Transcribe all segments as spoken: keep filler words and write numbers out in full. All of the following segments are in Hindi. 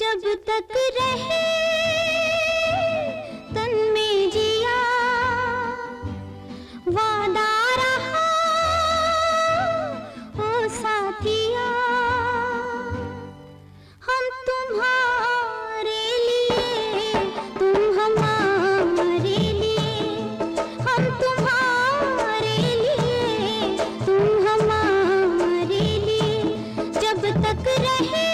जब तक रहे तन में जिया वादा रहा ओ साथिया, हम तुम्हारे लिए तुम हमारे लिए, हम तुम्हारे लिए तुम हमारे लिए जब तक रहे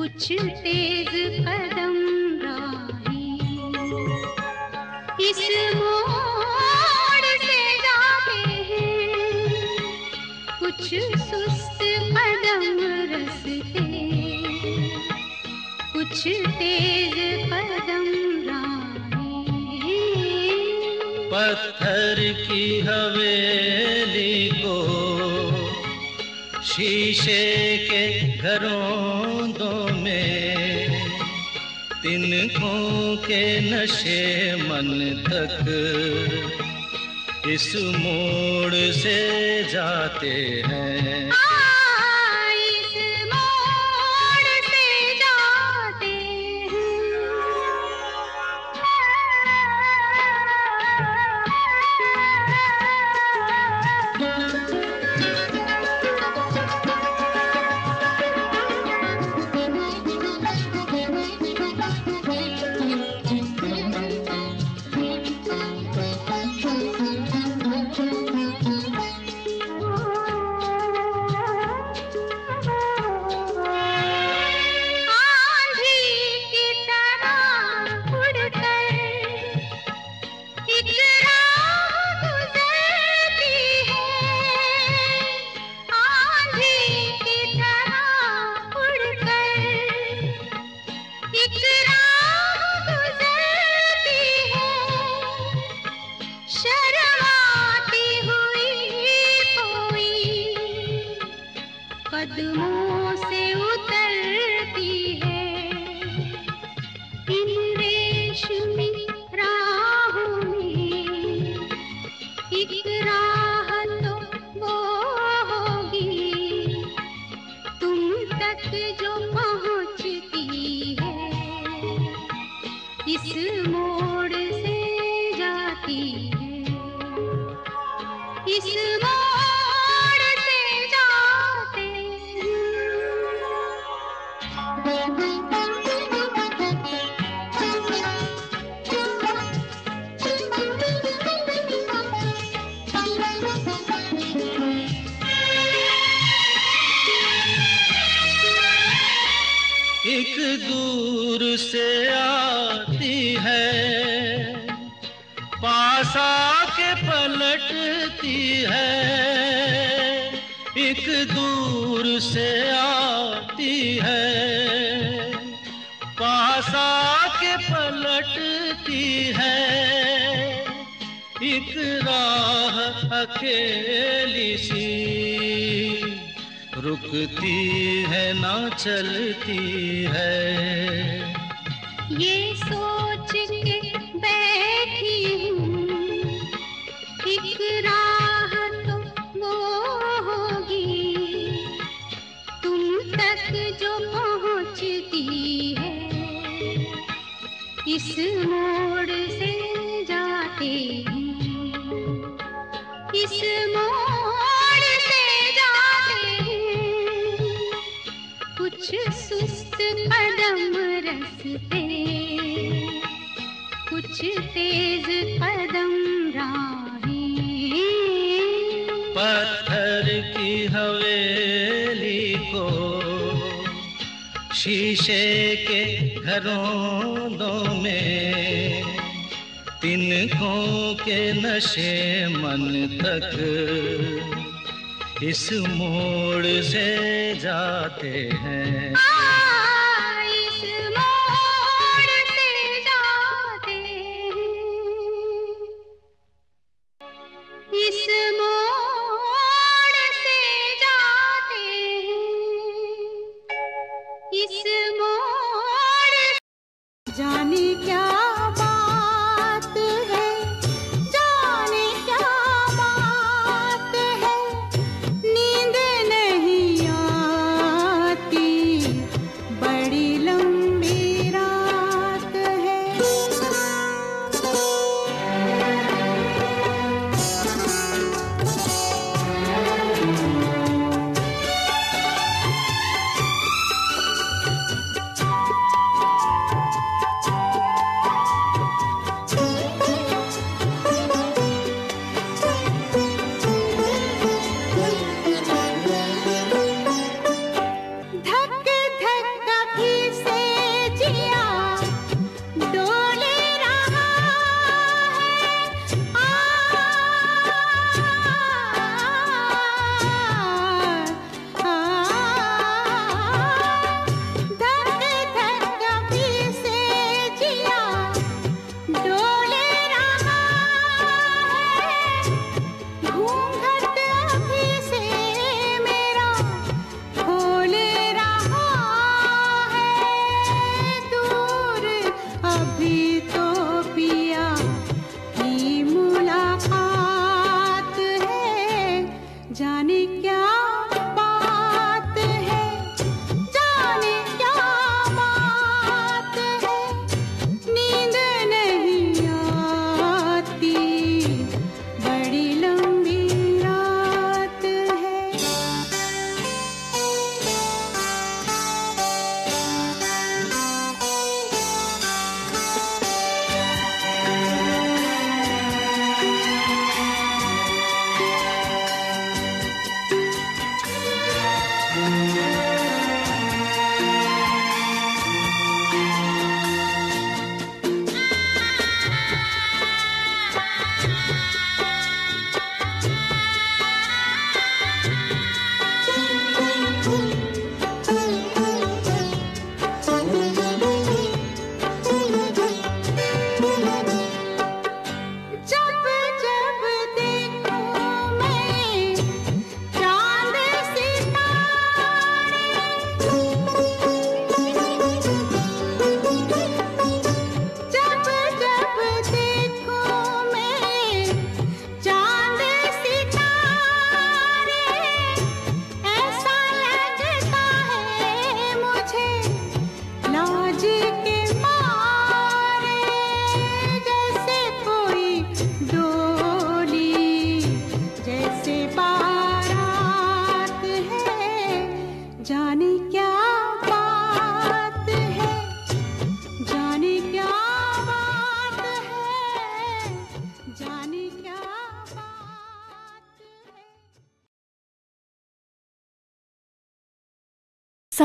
कुछ तेज कदम राही इस मोड़ से जाते हैं, कुछ सुस्त कदम रसते, कुछ तेज कदम राही। पत्थर की हवेली को शीशे के घरों में तिनकों के नशे मन तक इस मोड़ से जाते हैं, इस मोड़ से जाते हैं। कदमों से उतरती है इन रेशमी राहों में, एक राह तो वो होगी तुम तक जो पहुंचती है, इस मोड़ से जाती है, इस एक दूर से आती है पास आके पलटती है, एक दूर से आती है पास आके पलटती है, एक राह अकेली सी रुकती है ना चलती है, ये सोच के बैठी हूँ एक राह तो वो होगी तुम तक जो पहुँचती है, इस मोड़ से जाते हैं, इस मोड़ कुछ सुस्त कदम रसते, कुछ तेज कदम राही। पत्थर की हवेली को शीशे के घरों में तिनकों के नशे मन तक इस मोड़ से जाते हैं, इस मोड़ से जाते हैं, इस मोड़ से जाते हैं, इस मोड़ जाने क्या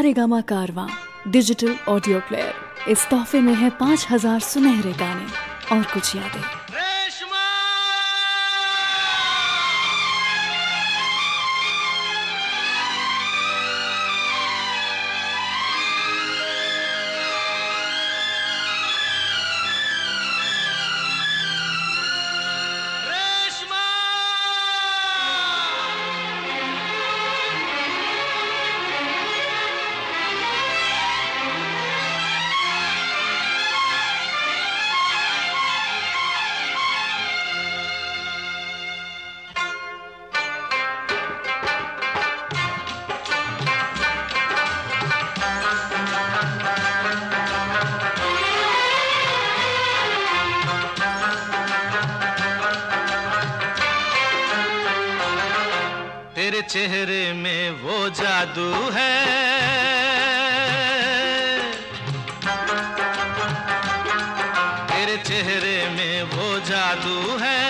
सारेगामा कारवां डिजिटल ऑडियो प्लेयर। इस तोहफे में है पाँच हजार सुनहरे गाने और कुछ यादें। तेरे चेहरे में वो जादू है, तेरे चेहरे में वो जादू है,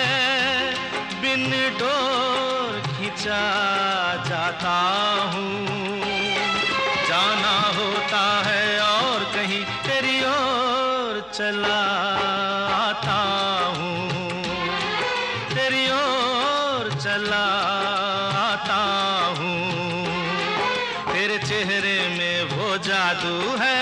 बिन डोर खिंचा जाता हूँ। जाना होता है और कहीं तेरी ओर चला आता हूँ, तेरी ओर चला हूँ। तेरे चेहरे में वो जादू है,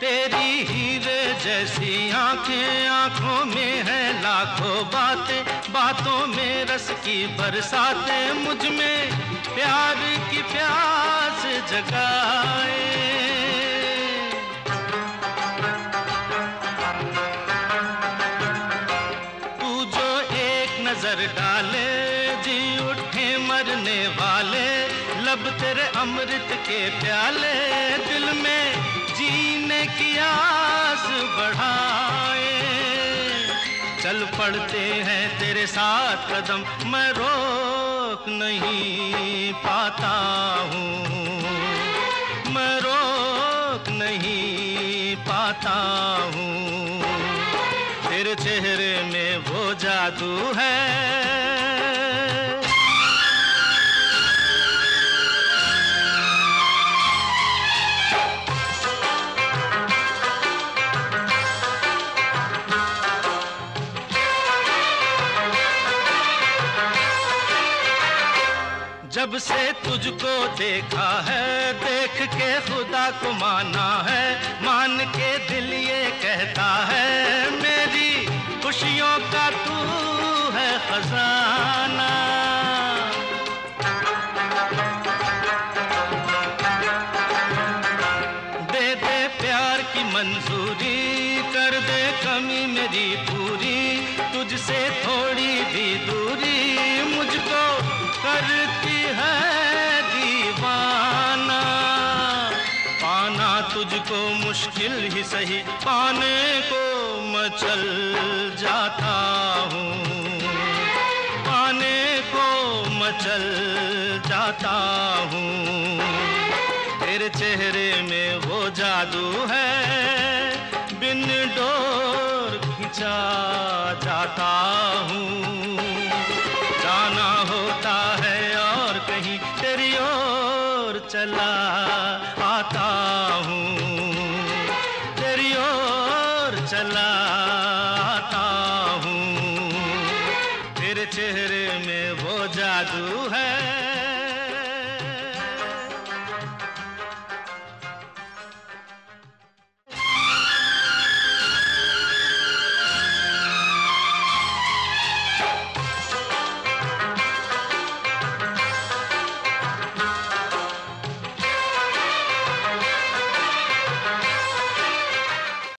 तेरी हीरे जैसी आंखें, आंखों में है लाखों बातें, बातों में रस की बरसातें, मुझ में प्यार की प्यास जगाए। तू जो एक नजर डाले जी उठे मरने वाले, लब तेरे अमृत के प्याले, दिल में जीने की आस बढ़ाए। चल पड़ते हैं तेरे साथ कदम, मैं रोक नहीं पाता हूँ, मैं रोक नहीं पाता हूँ। तेरे चेहरे में वो जादू है। जब से तुझको देखा है, देख के खुदा को माना है, मान के दिल ये कहता है, मेरी खुशियों का तू है खजाना। दे दे प्यार की मंजूरी, कर दे कमी मेरी पूरी, तुझसे थोड़ी भी दूरी मुझको करती है दीवाना। पाना तुझको मुश्किल ही सही, पाने को मैं चल जाता हूँ, पाने को मैं चल जाता हूँ। तेरे चेहरे में वो जादू है, बिन डोर खिंचा जाता हूँ। जाना होता है और कहीं तेरी ओर चला आता हूँ, तेरी ओर चला आता हूँ। तेरे चेहरे में वो जादू है।